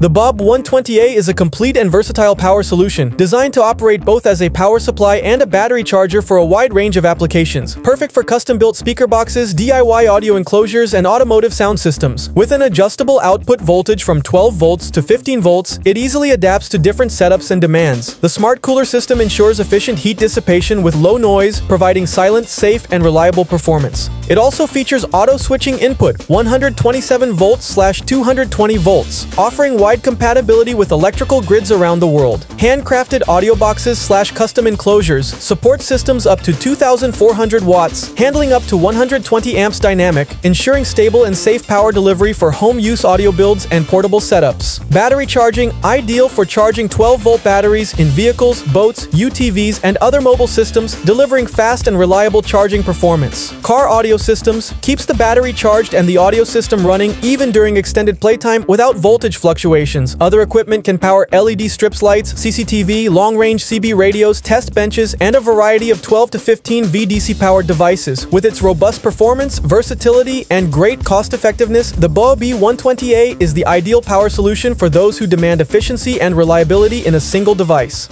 The Bob 120A is a complete and versatile power solution designed to operate both as a power supply and a battery charger for a wide range of applications. Perfect for custom-built speaker boxes, DIY audio enclosures, and automotive sound systems. With an adjustable output voltage from 12 volts to 15 volts, it easily adapts to different setups and demands. The smart cooler system ensures efficient heat dissipation with low noise, providing silent, safe, and reliable performance. It also features auto-switching input, 127 volts/220 volts, offering wide compatibility with electrical grids around the world. Handcrafted audio boxes/custom enclosures support systems up to 2,400 watts, handling up to 120 amps dynamic, ensuring stable and safe power delivery for home use audio builds and portable setups. Battery charging, ideal for charging 12-volt batteries in vehicles, boats, UTVs, and other mobile systems, delivering fast and reliable charging performance. Car audio systems keeps the battery charged and the audio system running even during extended playtime without voltage fluctuations. Other equipment can power LED strips, lights, CCTV, long-range CB radios, test benches, and a variety of 12 to 15 VDC-powered devices. With its robust performance, versatility, and great cost-effectiveness, the Bob 120A is the ideal power solution for those who demand efficiency and reliability in a single device.